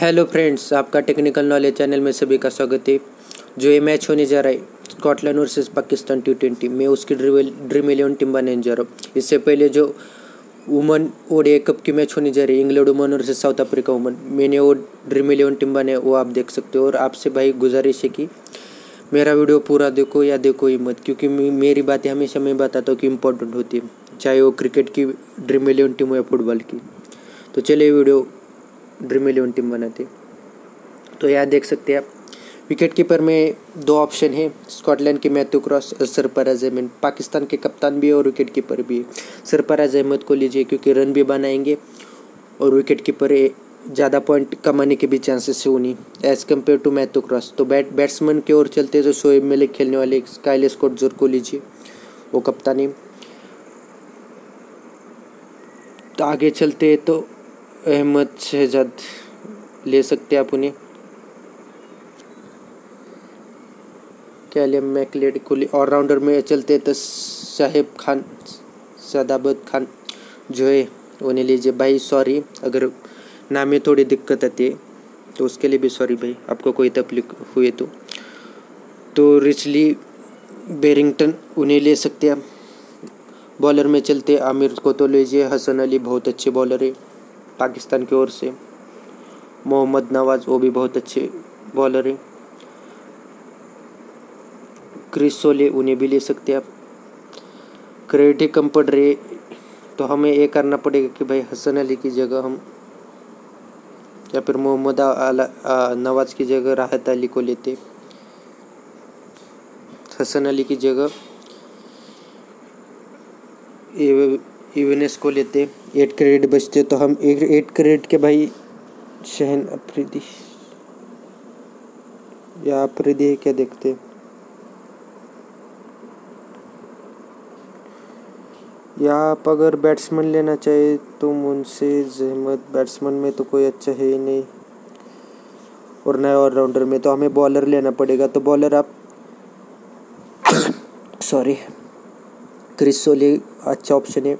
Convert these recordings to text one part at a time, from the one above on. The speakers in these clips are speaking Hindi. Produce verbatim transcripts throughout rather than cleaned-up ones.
हेलो फ्रेंड्स, आपका टेक्निकल नॉलेज चैनल में सभी का स्वागत है। जो ये मैच होने जा रहा है Scotland versus Pakistan T twenty, मैं उसकी ड्रीम इलेवन टीम बनाने जा रहा हूँ। इससे पहले जो वुमन ओडीआई कप की मैच होने जा रही है, England woman versus South Africa woman, मैंने वो ड्रीम इलेवन टीम बनाया, वो आप देख सकते हो। और आपसे भाई गुजारिश है कि मेरा वीडियो पूरा देखो या देखो ही मत, क्योंकि मेरी बातें हमेशा मैं बताता हूँ कि इम्पोर्टेंट होती है, चाहे वो क्रिकेट की ड्रीम इलेवन टीम हो या फुटबॉल की। तो चलिए वीडियो ड्रीम इलेवन टीम बनाते। तो यहाँ देख सकते हैं आप, विकेट कीपर में दो ऑप्शन है, स्कॉटलैंड के मैथ्यू क्रॉस और सरफराज अहमद। पाकिस्तान के कप्तान भी है और विकेट कीपर भी है। सरफराज अहमद को लीजिए क्योंकि रन भी बनाएंगे और विकेट कीपर ज़्यादा पॉइंट कमाने के भी चांसेस है उन्हीं as compare to Matthew Cross. तो बैट बैट्समैन की ओर चलते हैं, जो शोएब मलिक खेलने वाले, काइल कोएत्ज़र को लीजिए, वो कप्तान है। तो आगे चलते हैं तो अहमद शहजाद ले सकते आप उन्हें, कैलम मैकलेड को। ऑलराउंडर में चलते तो शाहिब खान शादाब खान जो है उन्हें लीजिए। भाई सॉरी अगर नाम में थोड़ी दिक्कत आती है तो उसके लिए भी सॉरी भाई, आपको कोई तकलीफ हुई तो। तो रिचली बेरिंगटन उन्हें ले सकते आप। बॉलर में चलते आमिर को तो लीजिए, हसन अली बहुत अच्छे बॉलर है पाकिस्तान की ओर से। मोहम्मद नवाज वो भी बहुत अच्छे बॉलर हैं। क्रिस सोले उन्हें भी ले सकते आप। क्रेडिट ही कम पड़ रही तो हमें ये करना पड़ेगा कि भाई हसन अली की जगह हम या फिर मोहम्मद नवाज की जगह राहत अली को लेते। हसन अली की जगह ये इवेनेस को लेते। एट क्रेडिट बचते तो हम एक एट क्रेडिट के भाई शहन अफरीदी या अफरीदी क्या देखते, या आप अगर बैट्समैन लेना चाहिए तो मुंसे जहमत। बैट्समैन में तो कोई अच्छा है ही नहीं और नए ऑलराउंडर में तो हमें बॉलर लेना पड़ेगा। तो बॉलर आप सॉरी क्रिस सोले अच्छा ऑप्शन है,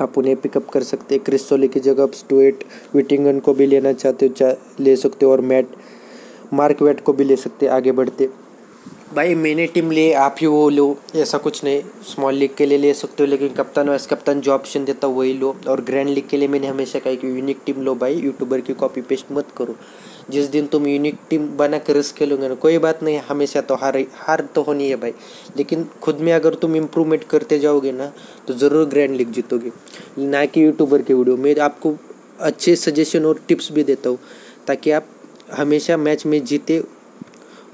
आप उन्हें पिकअप कर सकते हैं। क्रिस सोले की जगह आप स्टुअर्ट विटिंगन को भी लेना चाहते हो चा, ले सकते हो और मैट मार्क वेट को भी ले सकते। आगे बढ़ते भाई, मैंने टीम ले आप ही वो लो ऐसा कुछ नहीं, स्मॉल लीग के लिए ले सकते हो, लेकिन कप्तान वाइस कप्तान जो ऑप्शन देता हो वही लो। और ग्रैंड लीग के लिए मैंने हमेशा कहा कि यूनिक टीम लो भाई, यूट्यूबर की कॉपी पेस्ट मत करो। जिस दिन तुम यूनिक टीम बना कर रिस्क खेलोगे ना, कोई बात नहीं, हमेशा तो हार हार तो होनी है भाई, लेकिन खुद में अगर तुम इम्प्रूवमेंट करते जाओगे ना तो ज़रूर ग्रैंड लीग जीतोगे, ना कि यूट्यूबर के वीडियो। मैं आपको अच्छे सजेशन और टिप्स भी देता हूँ ताकि आप हमेशा मैच में जीते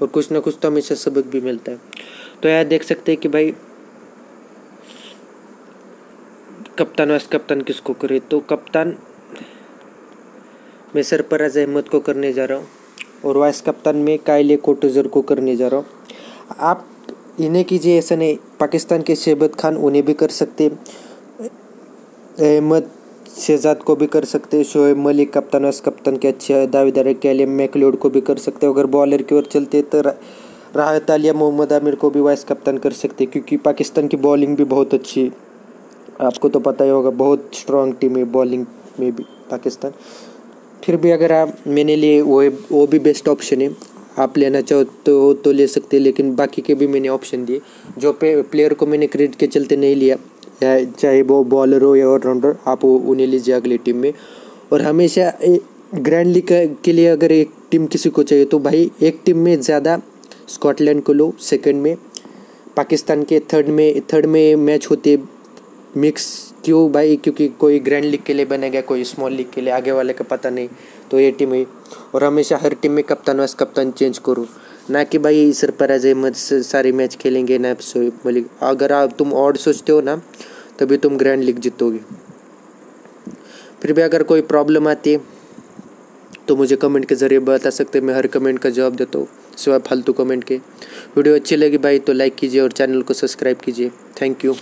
और कुछ ना कुछ तो हमेशा सबक भी मिलता है। तो यार देख सकते हैं कि भाई कप्तान वाइस कप्तान किसको करे, तो कप्तान मैं सरफराज अहमद को करने जा रहा हूँ और वाइस कप्तान में काइल कोएत्ज़र को करने जा रहा हूँ। आप इन्हें कीजिए ऐसा नहीं, पाकिस्तान के शहबाद खान उन्हें भी कर सकते, अहमद शहजाद को भी कर सकते, शोएब मलिक कप्तान वाइस कप्तान के अच्छे दावेदार, कैलम मैकलेड को भी कर सकते। अगर बॉलर की ओर चलते तो राहत अली या मोहम्मद आमिर को भी वाइस कप्तान कर सकते, क्योंकि पाकिस्तान की बॉलिंग भी बहुत अच्छी है, आपको तो पता ही होगा, बहुत स्ट्रांग टीम है बॉलिंग में भी पाकिस्तान। फिर भी अगर आप मैंने लिए वो वो भी बेस्ट ऑप्शन है, आप लेना चाहो तो तो ले सकते, लेकिन बाकी के भी मैंने ऑप्शन दिए। जो पे प्लेयर को मैंने क्रेडिट के चलते नहीं लिया, चाहे वो बॉलर हो या ऑलराउंडर, आप उन्हें लीजिए अगली टीम में। और हमेशा ग्रैंड लीग के लिए अगर एक टीम किसी को चाहिए तो भाई एक टीम में ज़्यादा स्कॉटलैंड को लो, सेकंड में पाकिस्तान के, थर्ड में थर्ड में मैच होते मिक्स। क्यों भाई, क्योंकि कोई ग्रैंड लीग के लिए बनेगा, कोई स्मॉल लीग के लिए, आगे वाले का पता नहीं। तो ये टीम है और हमेशा हर टीम में कप्तान वाइस कप्तान चेंज करो, ना कि भाई सरफराज अहमद सारे मैच खेलेंगे ना शोएब मलिक। अगर आप तुम और सोचते हो ना तभी तुम ग्रैंड लीग जीतोगे। फिर भी अगर कोई प्रॉब्लम आती है तो मुझे कमेंट के ज़रिए बता सकते, मैं हर कमेंट का जवाब देता हूँ सिवाय फालतू कमेंट के। वीडियो अच्छी लगी भाई तो लाइक कीजिए और चैनल को सब्सक्राइब कीजिए। Thank you.